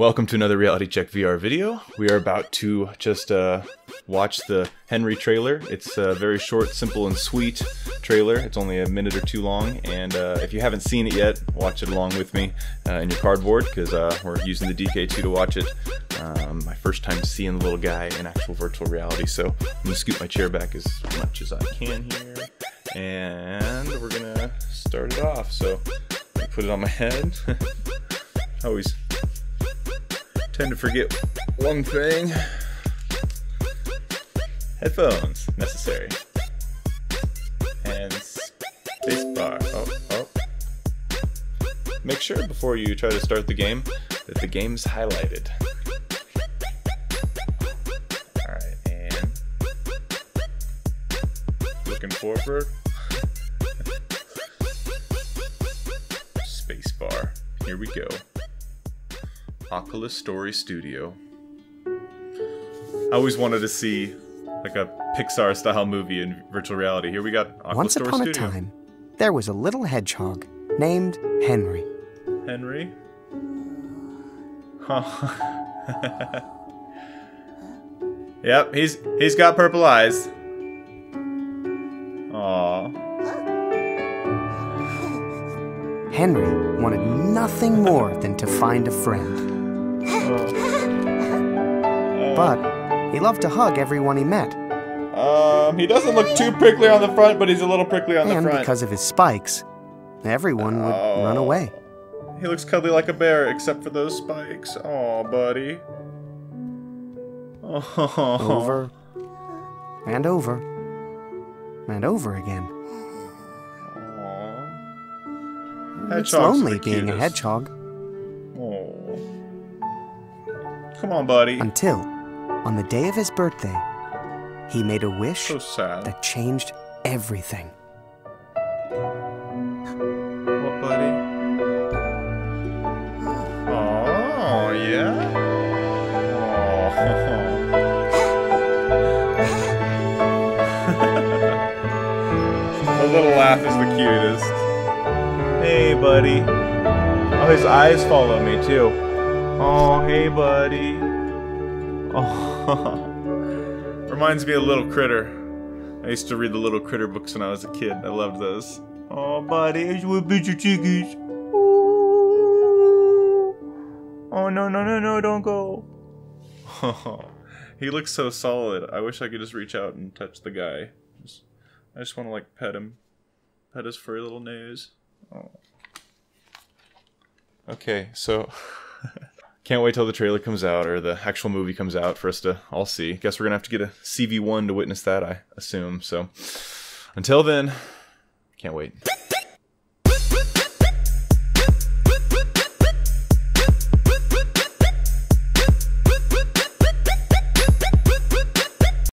Welcome to another Reality Check VR video. We are about to just watch the Henry trailer. It's a very short, simple, and sweet trailer. It's only a minute or two long, and if you haven't seen it yet, watch it along with me in your cardboard, because we're using the DK2 to watch it. My first time seeing the little guy in actual virtual reality, so I'm going to scoot my chair back as much as I can here, and we're going to start it off. So I put it on my head. Always tend to forget one thing. Headphones, necessary. And spacebar. Oh. Make sure before you try to start the game that the game's highlighted. Alright, and looking forward. Spacebar. Here we go. Oculus Story Studio. I always wanted to see like a Pixar style movie in virtual reality. Here we got Oculus Story Studio. Once upon a time, there was a little hedgehog named Henry. Henry? Huh. Yep, he's got purple eyes. Aww. Henry wanted nothing more than to find a friend. But he loved to hug everyone he met. He doesn't look too prickly on the front, but he's a little prickly on the front. And because of his spikes, everyone would run away. He looks cuddly like a bear, except for those spikes. Aw, buddy. Oh. Over and over and over again. Aww. It's lonely being a hedgehog. Aww. Come on, buddy. Until, on the day of his birthday, he made a wish that changed everything. What, buddy? Oh, yeah? The little laugh is the cutest. Hey, buddy. Oh, his eyes follow me, too. Oh, hey, buddy. Oh, reminds me of Little Critter. I used to read the Little Critter books when I was a kid. I loved those. Oh, buddy, I just want to beat your cheekies. Oh, no, don't go. Oh, he looks so solid. I wish I could just reach out and touch the guy. I just want to, like, pet him. Pet his furry little nose. Oh. Okay, so... Can't wait till the trailer comes out, or the actual movie comes out, for us to all see. Guess we're gonna have to get a CV1 to witness that, I assume. So, until then, can't wait.